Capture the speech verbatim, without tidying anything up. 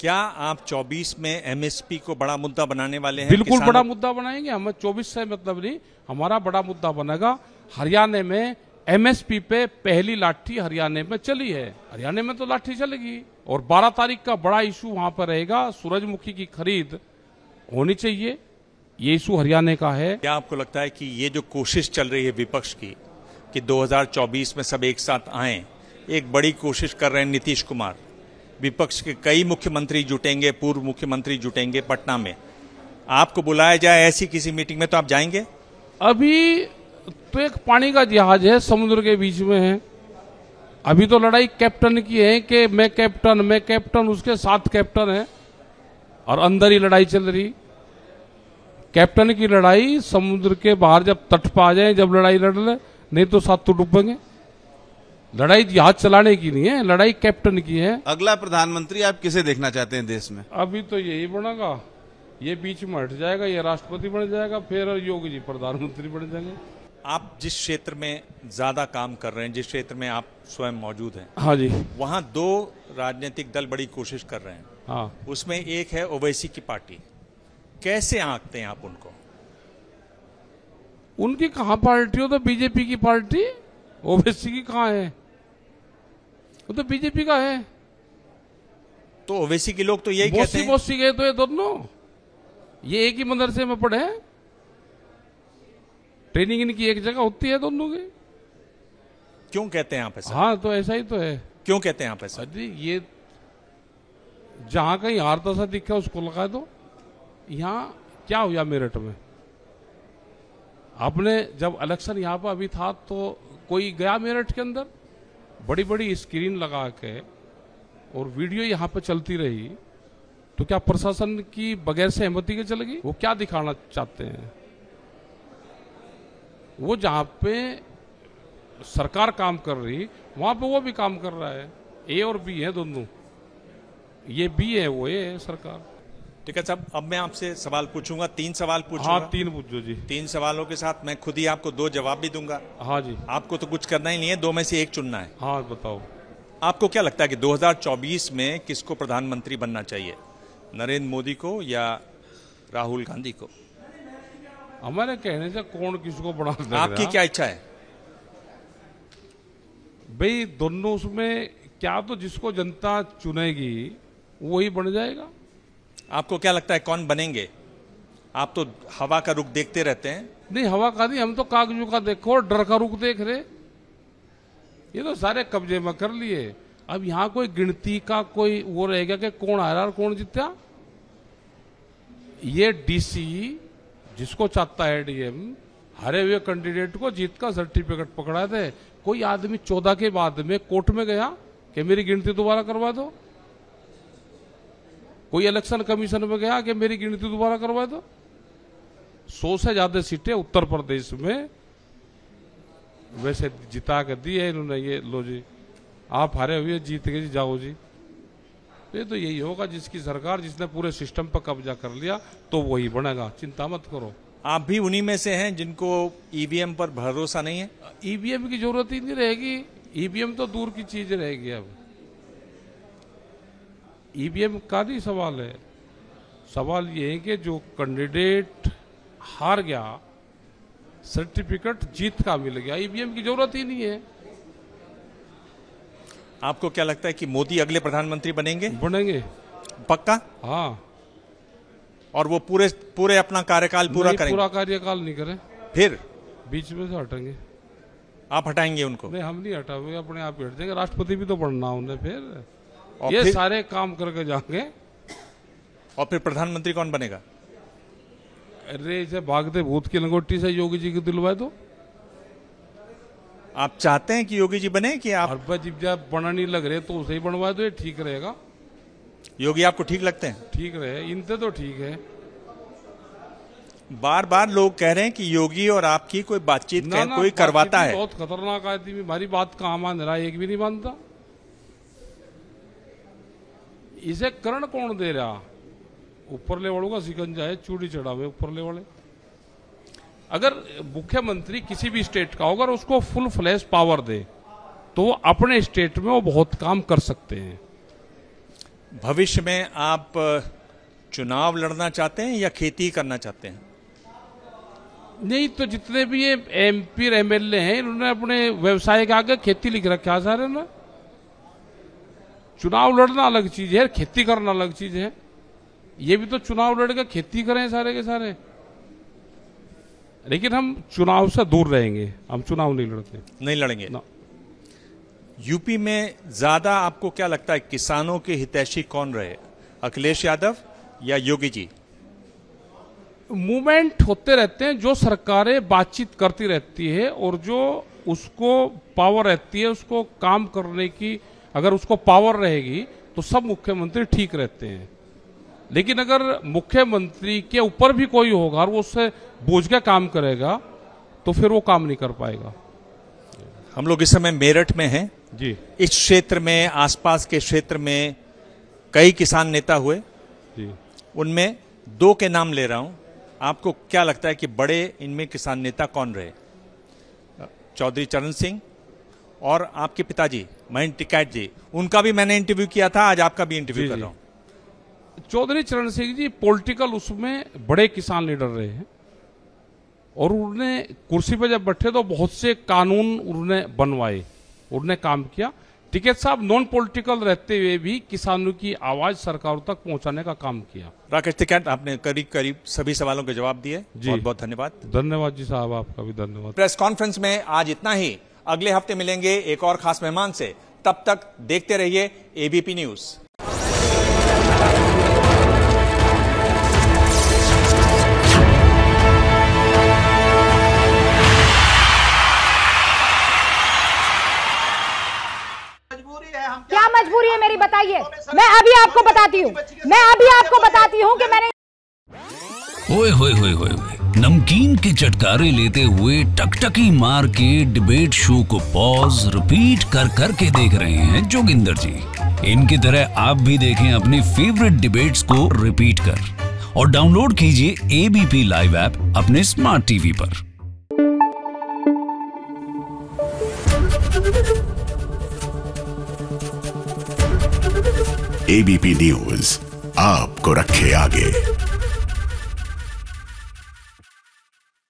क्या आप चौबीस में एमएसपी को बड़ा मुद्दा बनाने वाले हैं? बिल्कुल बड़ा मुद्दा बनाएंगे, हमें चौबीस से मतलब नहीं, हमारा बड़ा मुद्दा बनेगा। हरियाणा में एमएसपी पे पहली लाठी हरियाणा में चली है, हरियाणा में तो लाठी चलेगी। और बारह तारीख का बड़ा इशू वहां पर रहेगा, सूरजमुखी की खरीद होनी चाहिए, ये इशू हरियाणा का है। क्या आपको लगता है कि ये जो कोशिश चल रही है विपक्ष की कि दो हज़ार चौबीस में सब एक साथ आए, एक बड़ी कोशिश कर रहे हैं नीतीश कुमार, विपक्ष के कई मुख्यमंत्री जुटेंगे, पूर्व मुख्यमंत्री जुटेंगे पटना में, आपको बुलाया जाए ऐसी किसी मीटिंग में तो आप जाएंगे? अभी तो एक पानी का जहाज है, समुद्र के बीच में है, अभी तो लड़ाई कैप्टन की है कि मैं कैप्टन, मैं कैप्टन, उसके साथ कैप्टन है और अंदर ही लड़ाई चल रही। कैप्टन की लड़ाई समुद्र के बाहर जब तट पर आ जाए जब लड़ाई लड़ ले, नहीं तो साथ तो डूबेंगे। लड़ाई जहाज चलाने की नहीं है, लड़ाई कैप्टन की है। अगला प्रधानमंत्री आप किसे देखना चाहते हैं देश में? अभी तो यही बनेगा, ये बीच में हट जाएगा, ये राष्ट्रपति बन जाएगा, फिर योगी जी प्रधानमंत्री बन जाएंगे। आप जिस क्षेत्र में ज्यादा काम कर रहे हैं, जिस क्षेत्र में आप स्वयं मौजूद हैं, हाँ जी, वहाँ दो राजनीतिक दल बड़ी कोशिश कर रहे हैं, हाँ, उसमें एक है ओवैसी की पार्टी, कैसे आंकते हैं आप उनको? उनकी कहाँ पार्टी हो, तो बीजेपी की पार्टी, ओवैसी की कहाँ है, वो तो बीजेपी का है। तो ओवैसी के लोग तो यही कहते हैं, बोसी गए तो ये दोनों ये एक ही मदरसे में पढ़े, ट्रेनिंग इनकी एक जगह होती है दोनों की। क्यों कहते हैं आप ऐसा? हाँ तो ऐसा ही तो है। क्यों कहते हैं आप ऐसा? जी ये जहां कहीं हारता सा दिखा उसको लगा दो। यहाँ क्या हुआ मेरठ में, आपने जब इलेक्शन यहाँ पर अभी था तो कोई गया मेरठ के अंदर, बड़ी बड़ी स्क्रीन लगा के और वीडियो यहाँ पे चलती रही, तो क्या प्रशासन की बगैर सहमति के चलेगी? वो क्या दिखाना चाहते हैं? वो जहाँ पे सरकार काम कर रही वहाँ पे वो भी काम कर रहा है, ए और बी है दोनों, ये बी है वो ए है सरकार। ठीक है साहब, अब मैं आपसे सवाल पूछूंगा, तीन सवाल पूछूंगा। हाँ तीन पूछो जी। तीन सवालों के साथ मैं खुद ही आपको दो जवाब भी दूंगा। हाँ जी। आपको तो कुछ करना ही नहीं है, दो में से एक चुनना है। हाँ बताओ, आपको क्या लगता है कि दो हज़ार चौबीस में किसको प्रधानमंत्री बनना चाहिए, नरेंद्र मोदी को या राहुल गांधी को? हमारे कहने से कौन किसको बना, आपकी क्या इच्छा है भाई? दोनों उसमें क्या, तो जिसको जनता चुनेगी वही बन जाएगा। आपको क्या लगता है कौन बनेंगे? आप तो हवा का रुख देखते रहते हैं। नहीं हवा का नहीं, हम तो कागजू का देखो डर का रुख देख रहे, ये तो सारे कब्जे में कर लिए। अब यहाँ कोई गिनती का कोई वो रहेगा कि कौन हारा और कौन जीता, ये डीसी जिसको चाहता है डीएम हारे हुए कैंडिडेट को जीत का सर्टिफिकेट पकड़ा दे। कोई आदमी चौदह के बाद में कोर्ट में गया कि मेरी गिनती दोबारा करवा दो, कोई इलेक्शन कमीशन में गया कि मेरी गिनती दोबारा करवा दो। सौ से ज्यादा सीटें उत्तर प्रदेश में वैसे जिता कर दी है इन्होंने, ये लो जी आप हारे हुए जीत के जी जाओ जी। ये तो यही होगा, जिसकी सरकार जिसने पूरे सिस्टम पर कब्जा कर लिया तो वही बनेगा, चिंता मत करो। आप भी उन्हीं में से हैं जिनको ईवीएम पर भरोसा नहीं है? ईवीएम की जरूरत ही नहीं रहेगी, ईवीएम तो दूर की चीज रहेगी। अब ईवीएम का नहीं सवाल है, सवाल ये है कि जो कैंडिडेट हार गया सर्टिफिकेट जीत का मिल गया, ईवीएम की जरूरत ही नहीं है। आपको क्या लगता है कि मोदी अगले प्रधानमंत्री बनेंगे? बनेंगे पक्का। हाँ और वो पूरे पूरे अपना कार्यकाल पूरा करेंगे? पूरा कार्यकाल नहीं करें, फिर बीच में से हटेंगे। आप हटाएंगे उनको? नहीं हम नहीं हटाएंगे, अपने आप हट जाएंगे। राष्ट्रपति भी तो बनना उन्हें, फिर ये सारे काम करके जाएंगे। और फिर प्रधानमंत्री कौन बनेगा? अरे इसे भागते भूत की लंगोटी से योगी जी को दिलवाए दो। आप चाहते हैं कि योगी जी बने कि आप? अरबा जी जब बना नहीं लग रहे तो उसे ही बनवाए दो, ये ठीक रहेगा। योगी आपको ठीक लगते हैं? ठीक रहे, इनसे तो ठीक है। बार बार लोग कह रहे हैं कि योगी और आपकी कोई बातचीत ना, ना, कोई करवाता है। बहुत खतरनाक आदमी, हमारी बात कहाँ मान रहा है, एक भी नहीं मानता। इसे करण कौन दे रहा? ऊपर लेवल का सिकंजा है, चूड़ी चढ़ावे ऊपर लेवल। अगर मुख्यमंत्री किसी भी स्टेट का होगा उसको फुल फ्लैश पावर दे तो वो अपने स्टेट में वो बहुत काम कर सकते हैं। भविष्य में आप चुनाव लड़ना चाहते हैं या खेती करना चाहते हैं? नहीं, तो जितने भी ये एमपी एमएलए हैं इन्होंने अपने व्यवसाय के आगे खेती लिख रखा है सारे ना। चुनाव लड़ना अलग चीज है, खेती करना अलग चीज है। ये भी तो चुनाव लड़कर खेती करें सारे के सारे, लेकिन हम चुनाव से दूर रहेंगे, हम चुनाव नहीं लड़ते, नहीं लड़ेंगे ना। यूपी में ज्यादा आपको क्या लगता है किसानों के हितैषी कौन रहे, अखिलेश यादव या योगी जी? मूवमेंट होते रहते हैं, जो सरकारें बातचीत करती रहती है और जो उसको पावर रहती है, उसको काम करने की अगर उसको पावर रहेगी तो सब मुख्यमंत्री ठीक रहते हैं। लेकिन अगर मुख्यमंत्री के ऊपर भी कोई होगा और वो उससे बोझ के काम करेगा तो फिर वो काम नहीं कर पाएगा। हम लोग इस समय मेरठ में हैं जी। इस क्षेत्र में, आसपास के क्षेत्र में कई किसान नेता हुए जी, उनमें दो के नाम ले रहा हूं। आपको क्या लगता है कि बड़े इनमें किसान नेता कौन रहे? चौधरी चरण सिंह और आपके पिताजी महेंद्र टिकैत जी, उनका भी मैंने इंटरव्यू किया था, आज आपका भी इंटरव्यू कर रहा हूँ। चौधरी चरण सिंह जी पॉलिटिकल उसमें बड़े किसान लीडर रहे हैं और उन्होंने कुर्सी पर जब बैठे तो बहुत से कानून उन्होंने बनवाए, उन्होंने काम किया। टिकैत साहब नॉन पॉलिटिकल रहते हुए भी किसानों की आवाज सरकारों तक पहुंचाने का काम किया। राकेश टिकैत, आपने करीब करीब सभी सवालों के जवाब दिए, बहुत बहुत धन्यवाद। धन्यवाद जी साहब, आपका भी धन्यवाद। प्रेस कॉन्फ्रेंस में आज इतना ही, अगले हफ्ते मिलेंगे एक और खास मेहमान से। तब तक देखते रहिए एबीपी न्यूज। मजबूरी है मेरी, बताइए, मैं अभी आपको बताती हूँ, मैं अभी आपको बताती हूँ कि मैंने ओए होए होए होए नमकीन के चटकारे लेते हुए टकटकी मार के डिबेट शो को पॉज रिपीट कर कर के देख रहे हैं जोगिंदर जी। इनकी तरह आप भी देखें अपने फेवरेट डिबेट्स को रिपीट कर और डाउनलोड कीजिए एबीपी लाइव ऐप अपने स्मार्ट टीवी पर। एबीपी न्यूज़ आपको रखे आगे।